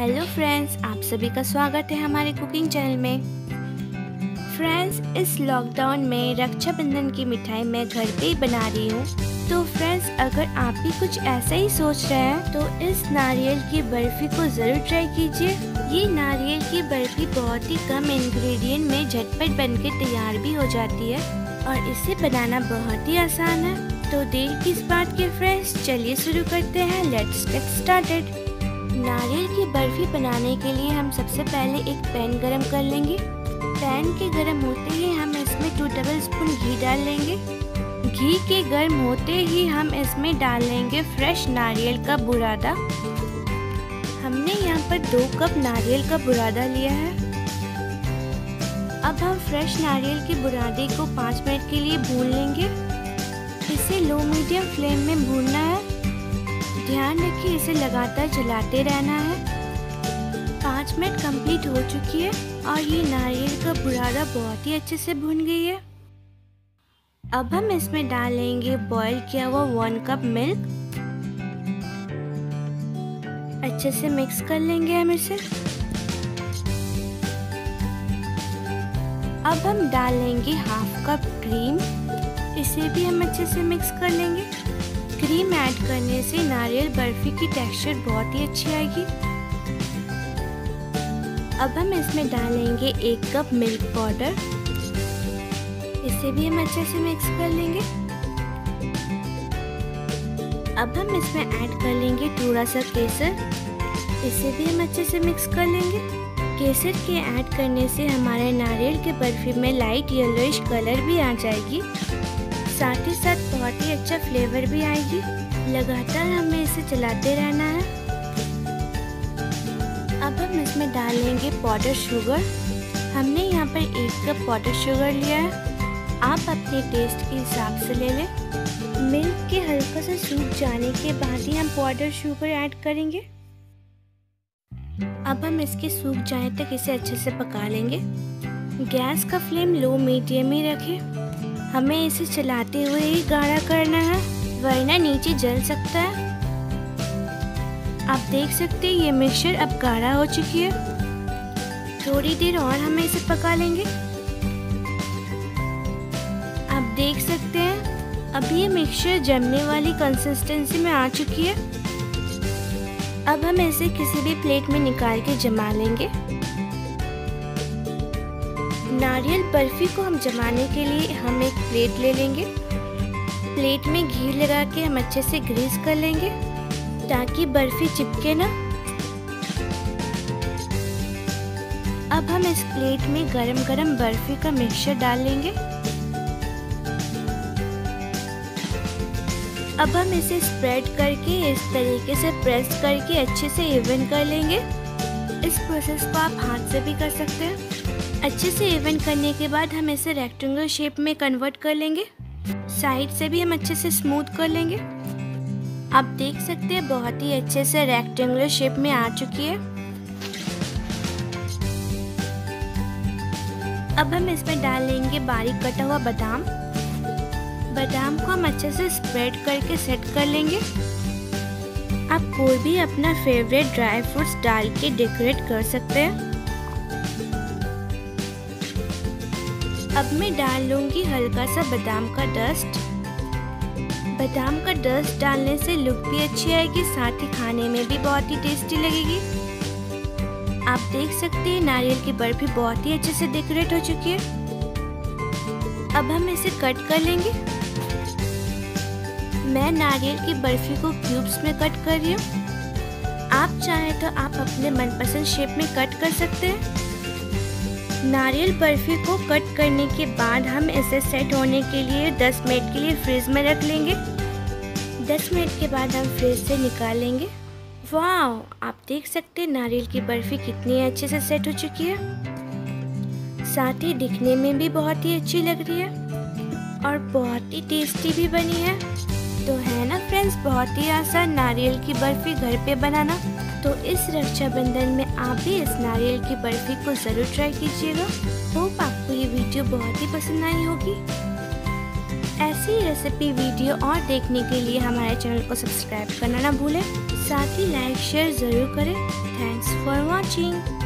Hello friends, आप सभी का स्वागत है हमारे कुकिंग चैनल में। फ्रेंड्स, इस लॉकडाउन में रक्षाबंधन की मिठाई मैं घर पे ही बना रही हूँ। तो फ्रेंड्स, अगर आप भी कुछ ऐसा ही सोच रहे हैं तो इस नारियल की बर्फ़ी को ज़रूर ट्राई कीजिए। ये नारियल की बर्फ़ी बहुत ही कम इंग्रेडिएंट में झटपट बनके तैयार भी हो जाती है और इसे बनाना बहुत ही आसान है। तो देर किस बात के फ्रेंड्स, चलिए शुरू करते हैं। Let's get started. नारियल की बर्फ़ी बनाने के लिए हम सबसे पहले एक पैन गरम कर लेंगे। पैन के गरम होते ही हम इसमें 2 टेबलस्पून घी डाल लेंगे। घी के गरम होते ही हम इसमें डाल लेंगे फ्रेश नारियल का बुरादा। हमने यहाँ पर 2 कप नारियल का बुरादा लिया है। अब हम फ्रेश नारियल के बुरादे को 5 मिनट के लिए भून लेंगे। इसे लो मीडियम फ्लेम में भूनना है। ध्यान रखिए, इसे लगातार चलाते रहना है। 5 मिनट कंप्लीट हो चुकी है और ये नारियल का बुरादा बहुत ही अच्छे से भुन गई है। अब हम इसमें डालेंगे बॉईल किया हुआ 1 कप मिल्क। अच्छे से मिक्स कर लेंगे हम इसे। अब हम डालेंगे 1/2 कप क्रीम। इसे भी हम अच्छे से मिक्स कर लेंगे। क्रीम ऐड करने से नारियल बर्फ़ी की टेक्सचर बहुत ही अच्छी आएगी। अब हम इसमें डालेंगे 1 कप मिल्क पाउडर। इसे भी हम अच्छे से मिक्स कर लेंगे। अब हम इसमें ऐड कर लेंगे थोड़ा सा केसर। इसे भी हम अच्छे से मिक्स कर लेंगे। केसर के ऐड करने से हमारे नारियल के बर्फ़ी में लाइट येलोइश कलर भी आ जाएगी, साथ ही साथ बहुत ही अच्छा फ्लेवर भी आएगी। लगातार हमें इसे चलाते रहना है। अब हम इसमें डालेंगे पाउडर शुगर। हमने यहाँ पर 1 कप पाउडर शुगर लिया है। आप अपने टेस्ट के हिसाब से ले लें। मिल्क के हल्का सा सूख जाने के बाद ही हम पाउडर शुगर ऐड करेंगे। अब हम इसके सूख जाने तक इसे अच्छे से पका लेंगे। गैस का फ्लेम लो मीडियम ही रखें। हमें इसे चलाते हुए ही गाढ़ा करना है, वरना नीचे जल सकता है। आप देख सकते हैं ये मिक्सचर अब गाढ़ा हो चुकी है। थोड़ी देर और हमें इसे पका लेंगे। आप देख सकते हैं अब ये मिक्सचर जमने वाली कंसिस्टेंसी में आ चुकी है। अब हम इसे किसी भी प्लेट में निकाल के जमा लेंगे। नारियल बर्फ़ी को हम जमाने के लिए हम एक प्लेट ले लेंगे। प्लेट में घी लगा के हम अच्छे से ग्रीस कर लेंगे ताकि बर्फ़ी चिपके ना। अब हम इस प्लेट में गरम गरम बर्फ़ी का मिक्सचर डाल लेंगे। अब हम इसे स्प्रेड करके इस तरीके से प्रेस करके अच्छे से इवन कर लेंगे। इस प्रोसेस को आप हाथ से भी कर सकते हैं। अच्छे से इवन करने के बाद हम इसे रेक्टेंगल शेप में कन्वर्ट कर लेंगे। साइड से भी हम अच्छे से स्मूथ कर लेंगे। आप देख सकते हैं बहुत ही अच्छे से रेक्टेंगुलर शेप में आ चुकी है। अब हम इसमें डाल लेंगे बारीक कटा हुआ बादाम। बादाम को हम अच्छे से स्प्रेड करके सेट कर लेंगे। आप कोई भी अपना फेवरेट ड्राई फ्रूट्स डाल के डेकोरेट कर सकते हैं। अब मैं डाल लूँगी हल्का सा बादाम का डस्ट। बादाम का डस्ट डालने से लुक भी अच्छी आएगी, साथ ही खाने में भी बहुत ही टेस्टी लगेगी। आप देख सकते हैं नारियल की बर्फ़ी बहुत ही अच्छे से डेकोरेट हो चुकी है। अब हम इसे कट कर लेंगे। मैं नारियल की बर्फ़ी को क्यूब्स में कट कर रही हूँ। आप चाहें तो आप अपने मनपसंद शेप में कट कर सकते हैं। नारियल बर्फ़ी को कट करने के बाद हम इसे सेट होने के लिए 10 मिनट के लिए फ्रिज में रख लेंगे। 10 मिनट के बाद हम फ्रिज से निकाल लेंगे। वाओ, आप देख सकते हैं नारियल की बर्फ़ी कितनी अच्छे से सेट हो चुकी है। साथ ही दिखने में भी बहुत ही अच्छी लग रही है और बहुत ही टेस्टी भी बनी है। तो है ना फ्रेंड्स, बहुत ही आसान नारियल की बर्फ़ी घर पे बनाना। तो इस रक्षाबंधन में आप भी इस नारियल की बर्फ़ी को ज़रूर ट्राई कीजिएगा। होप आपको ये वीडियो बहुत ही पसंद आई होगी। ऐसी रेसिपी वीडियो और देखने के लिए हमारे चैनल को सब्सक्राइब करना ना भूलें। साथ ही लाइक शेयर ज़रूर करें। Thanks for watching.